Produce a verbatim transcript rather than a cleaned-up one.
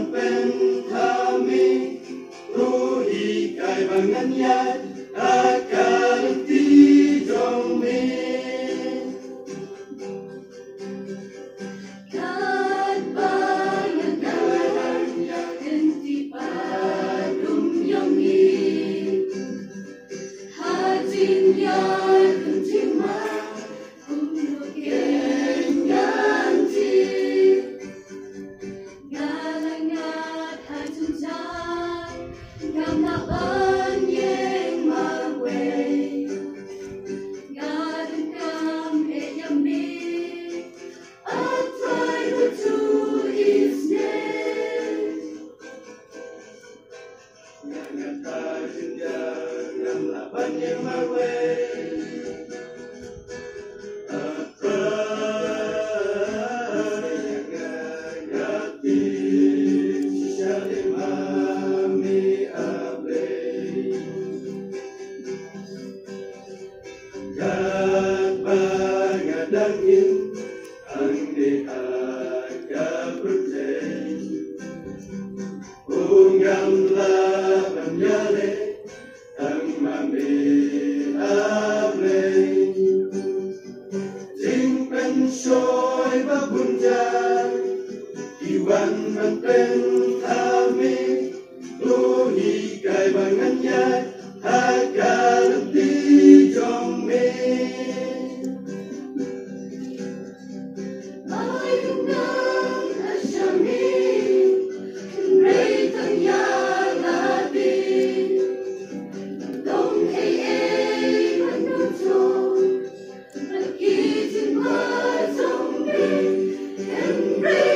Pimpin kami, ruhi kaibangannya akan dijomi. Kaibangan kaibangannya inti padum yomi. Hatinya kencima in my way. Iwan Menteng kami, ruhi kaibangannya agar dijomi. Ayunang asyami, reitang ya labi, dong hei menuju, pergi jimba zombie, emre.